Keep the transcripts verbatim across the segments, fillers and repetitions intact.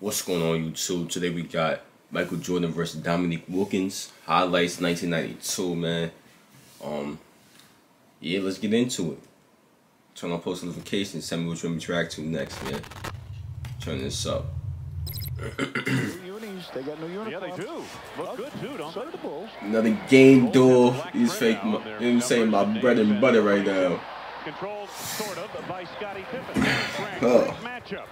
What's going on, YouTube? Today we got Michael Jordan versus Dominique Wilkins, highlights nineteen ninety-two, man. Um, yeah, let's get into it. Turn on post notifications. Tell me what you want me to react to next, man. Turn this up. They got new uniforms. Yeah, they do. Look good too, don't they? Another game duel. These fake, you know what I'm saying, my bread and butter right now. Controlled sort of by Scottie Pippen. Oh. Matchup.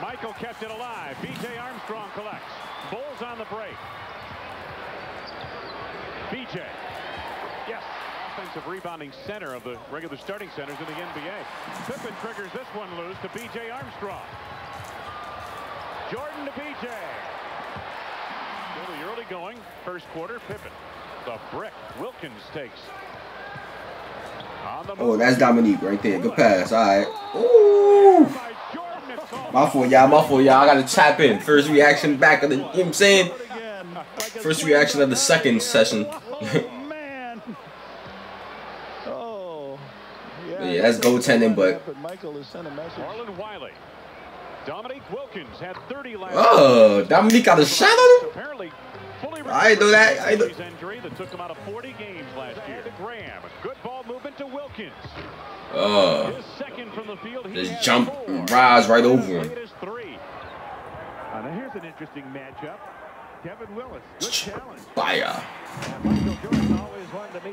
Michael kept it alive. B J. Armstrong collects. Bulls on the break. B J. Yes. Offensive rebounding center of the regular starting centers in the N B A. Pippen triggers this one loose to B J. Armstrong. Jordan to B J. Really early going. First quarter. Pippen. The brick. Wilkins takes. On the oh, that's Dominique right there. Good pass. All right. Ooh. My fault, y'all. My fault, y'all. I gotta tap in. First reaction back of the. You know what I'm saying? First reaction of the second session. Oh, yeah, that's goaltending, but. Moreland Wiley. Dominique Wilkins had thirty last. Oh, Dominique got a shot on him. I know that. I know. Oh. Just jump and rise right over him. Uh, now here's an interesting matchup. Devin Willis, good challenge. Fire.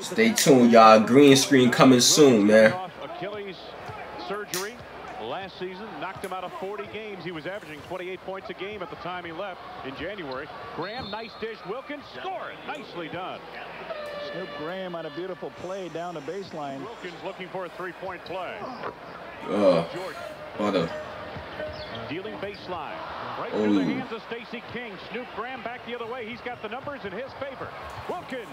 Stay tuned, y'all. Green screen coming soon, man. Achilles surgery last season knocked him out of forty games. He was averaging twenty-eight points a game at the time he left in January. Graham, nice dish. Wilkins scoring. Nicely done. Snoop Graham on a beautiful play down the baseline. Wilkins looking for a three-point play. Oh, Jordan. Dealing baseline. Right oh. through the hands of Stacey King. Snoop Graham back the other way. He's got the numbers in his favor. Wilkins.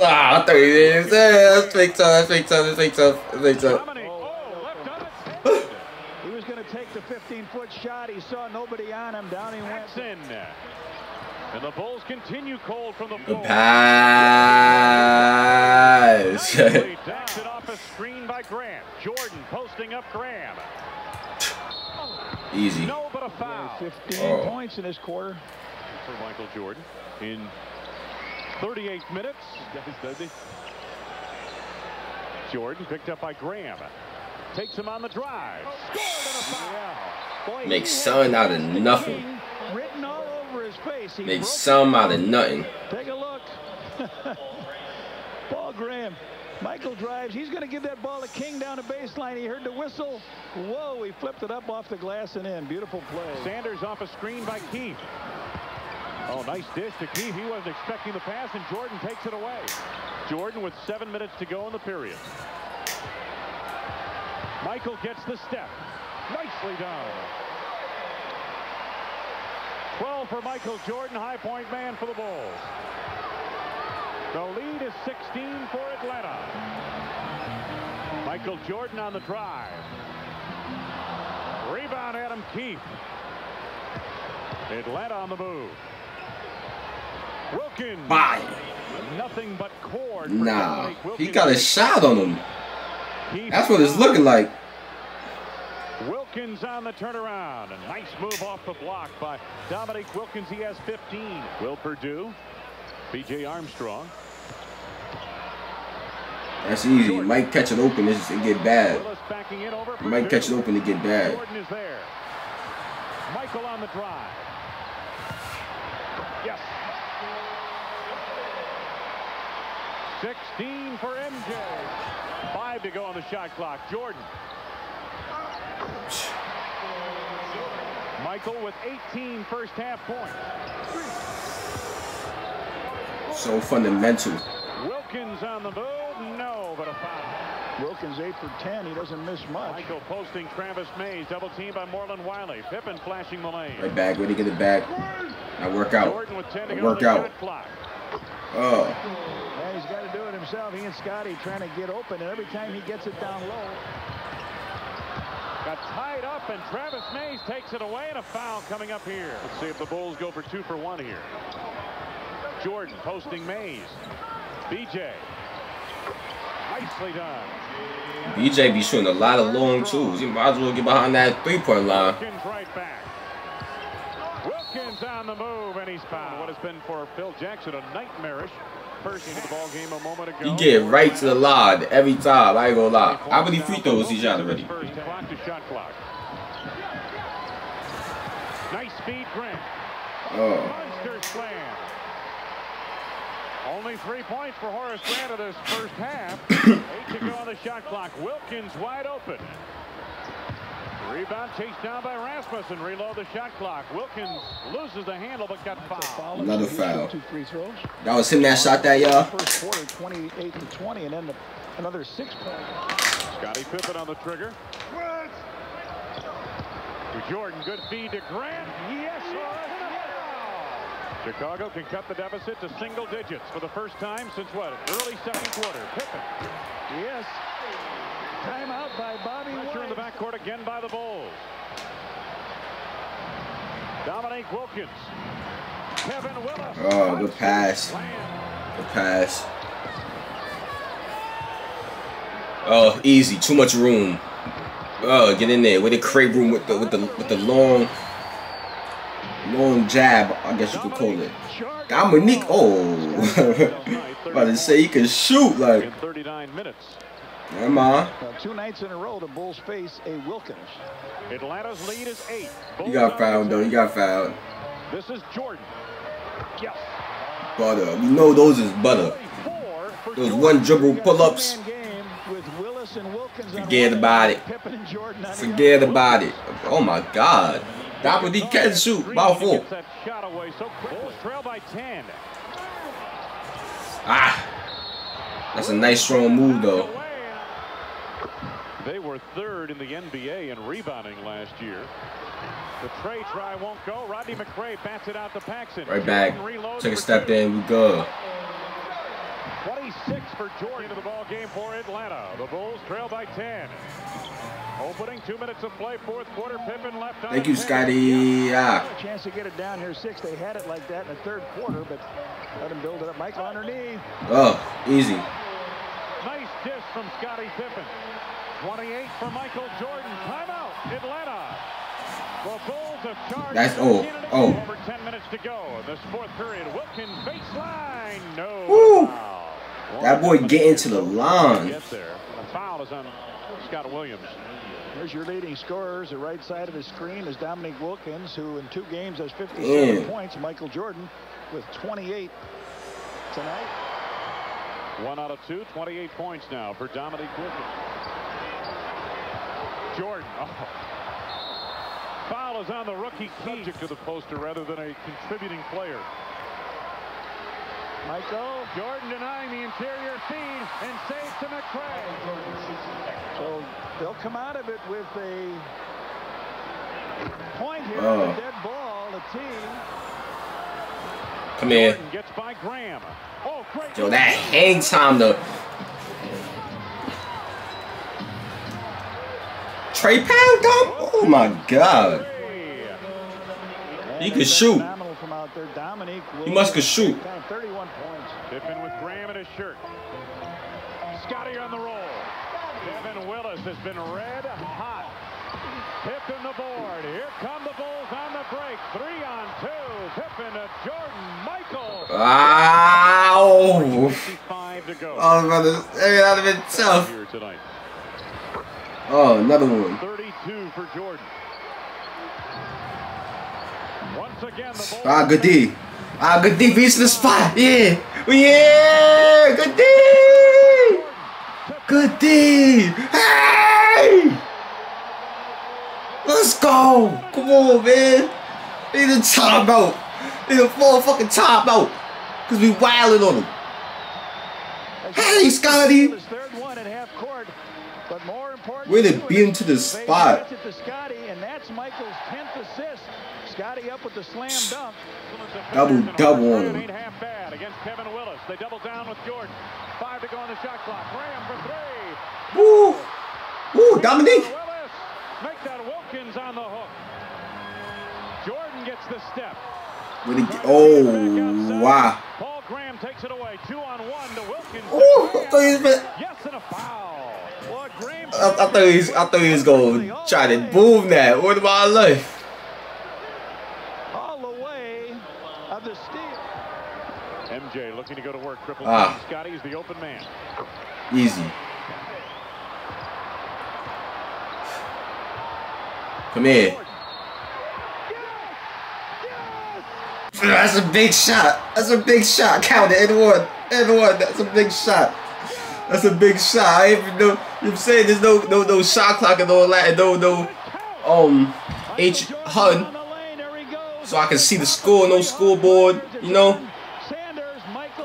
Ah, thirty minutes. That's fake tough. That's fake tough. That's fake tough. That's fake tough. He was going to take the fifteen-foot shot. He saw nobody on him. Down he went. And the Bulls continue cold from the floor. Pass. Backs it off a screen by Graham. Jordan posting up Graham. Easy. No, but a foul. fifteen oh. points in this quarter for Michael Jordan in thirty-eight minutes. Does he? Jordan picked up by Graham. Takes him on the drive. Yeah. Makes something out of nothing. Written all over his face. He Makes something out of nothing. Take a look. Paul Graham. Michael drives. He's going to give that ball to King down the baseline. He heard the whistle. Whoa, he flipped it up off the glass and in. Beautiful play. Sanders off a screen by Keith. Oh, nice dish to Keith. He wasn't expecting the pass, and Jordan takes it away. Jordan with seven minutes to go in the period. Michael gets the step. Nicely done. twelve for Michael Jordan, high point man for the Bulls. The lead is sixteen for Atlanta. Michael Jordan on the drive. Rebound, Adam Keefe. Atlanta on the move. Wilkins. Bye. Nothing but cord. Nah, he got a shot on him. That's what it's looking like. Wilkins on the turnaround. A nice move off the block by Dominique Wilkins. He has fifteen. Will Perdue. B J. Armstrong. That's easy. You might catch it open and get bad. You might catch it open and get bad. Jordan is there. Michael on the drive. Yes. sixteen for M J. Five to go on the shot clock. Jordan. Michael with eighteen first half points. So fundamental. Wilkins on the move. No, but a foul. Wilkins eight for ten. He doesn't miss much. Michael posting Travis Mays. Double team by Moreland Wiley. Pippen flashing the lane. Right back. Way to get it back. I work out. Jordan with ten to go on the shot clock. Oh. Yeah, he's got to do it himself. He and Scottie trying to get open, and every time he gets it down low. Got tied up, and Travis Mays takes it away, and a foul coming up here. Let's see if the Bulls go for two for one here. Jordan posting Mays. B J. Nicely done. B J be shooting a lot of long twos. You might as well get behind that three-point line. Right back. Wilkins on the move, and he's fouled. What has been for Phil Jackson a nightmarish first into the ball game a moment ago. You get right to the line every time. I ain't gonna lie. How many free throws he shot already? Clock to shot clock. Nice speed Grant. Oh. Only three points for Horace Grant of this first half. Eight to go on the shot clock. Wilkins wide open. Rebound chased down by Rasmus and reload the shot clock. Wilkins loses the handle but got fouled. Another foul. That was him that shot that, y'all. First quarter, twenty-eight to twenty, and then another six point. Scottie Pippen on the trigger. To Jordan, good feed to Grant. Yes, sir. Chicago can cut the deficit to single digits for the first time since what? Early second quarter. Pippen. Yes. Timeout by Bobby Pressure in the backcourt again by the Bulls. Dominique Wilkins. Devin Willis. Oh, good pass. Good pass. Oh, easy. Too much room. Oh, get in there with the crate room with the with the with the long. Long jab, I guess you could call it. Dominique, oh, about to say he can shoot like. Come on. Two nights in a row, the Bulls face a Wilkins. Atlanta's lead is eight. You got fouled though. You got fouled. This is Jordan. Yes. Butter. We know those is butter. Those one dribble pull-ups. Forget about it. Forget about it. Oh my God. Dominique can shoot. About four. Ah, that's a nice strong move though. They were third in the N B A in rebounding last year. The tray try won't go. Rodney McRae bats it out to Paxson. Right back. Took a step there and we go. twenty-six for Jordan of the ball game for Atlanta. The Bulls trail by ten. Opening two minutes of play, fourth quarter. Pippen left. Thank you, Scotty. Yeah. A chance to get it down here six. They had it like that in the third quarter, but let him build it up. Michael underneath. Oh, easy. Nice dish from Scottie Pippen. twenty-eight for Michael Jordan. Timeout, Atlanta. The Bulls have charged. That's oh oh. Over ten minutes to go in this fourth period. Wilkins baseline. No. Woo. That boy getting to the line. Get there. The foul is on Scott Williams. There's your leading scorers. The right side of his screen is Dominique Wilkins, who in two games has fifty-seven mm. points. Michael Jordan with twenty-eight tonight. One out of two, twenty-eight points now for Dominique Wilkins. Jordan. Oh. Foul is on the rookie, subject to the poster rather than a contributing player. Michael Jordan denying the interior feed and saves to McRae. So they'll come out of it with a point here. Oh. A dead ball. A team. Come here. Gets by Graham. Oh, great. Yo, that hang time though. Trey Pound dump. Oh my God. He can shoot. He must could shoot. thirty-one points. Pippen with Graham in his shirt. Scottie on the roll. Devin Willis has been red hot. Pippen the board. Here come the Bulls on the break. Three on two. Pippen to Jordan. Michael. Wow. fifty-five to go. Oh, brother. That would have been tough. Oh, another one. thirty-two for Jordan. Once again, the Bulls. Ah, good D. Ah, good D beats the spot. Yeah. Yeah. Good D. Good D. Hey. Let's go. Come on, man. Need a timeout. Need a full fucking timeout. Because we wilding on him. Hey, Scottie. Way to beat him to the spot. And that's Michael's tenth assist. Scottie up with the slam dunk. Double double on him. Half bad against Kevin Willis. They double down with Jordan. Five to go on the shot clock. Graham for three. Woo! Woo! Dominique. Willis make that Wilkins on the hook. Jordan gets the step. With a, oh wow! Paul Graham takes it away. Two on one to Wilkins. Ooh, yes, and a foul. Well, Graham. I, I thought he was. I thought he was going to try to boom that. What about life? M J looking to go to work. Triple ah. Scottie is the open man. Easy. Come here. Yes! Yes! That's a big shot. That's a big shot. Count it. And one. And one. That's a big shot. That's a big shot. I ain't even know. You're saying there's no no no shot clock and all that. No no um H H U D. So I can see the score, no scoreboard, you know.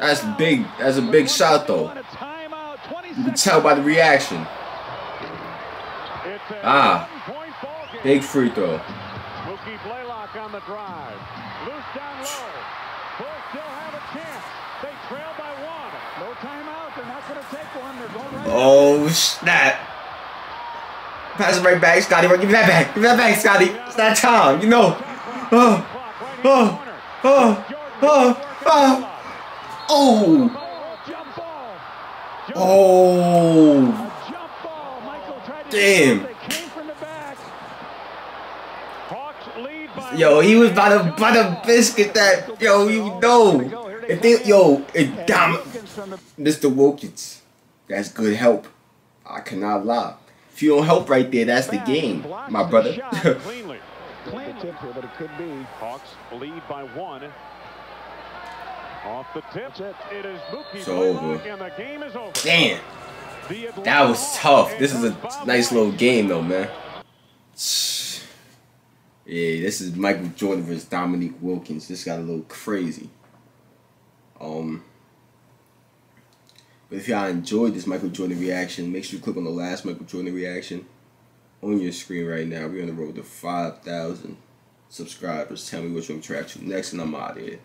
That's big. That's a big shot, though. You can tell by the reaction. Ah, big free throw. Oh snap! Pass it right back, Scottie. Give me that back. Give me that back, Scottie. It's that time, you know. Oh. Oh, oh, oh, oh, oh, oh, damn. Yo, he was by the, by the biscuit that, yo, you know, if they, yo, it damn, Mister Wilkins, that's good help, I cannot lie. If you don't help right there, that's the game, my brother. The tip here, but it could be. Hawks lead by one. Off the tip. It is Mookie's over, and the game is over. Damn. That was tough. This is a nice little game, though, man. Yeah, this is Michael Jordan versus Dominique Wilkins. This got a little crazy. Um, but if y'all enjoyed this Michael Jordan reaction, make sure you click on the last Michael Jordan reaction on your screen right now. We're on the road to five thousand subscribers. Tell me what you want me to react to next, and I'm out of here.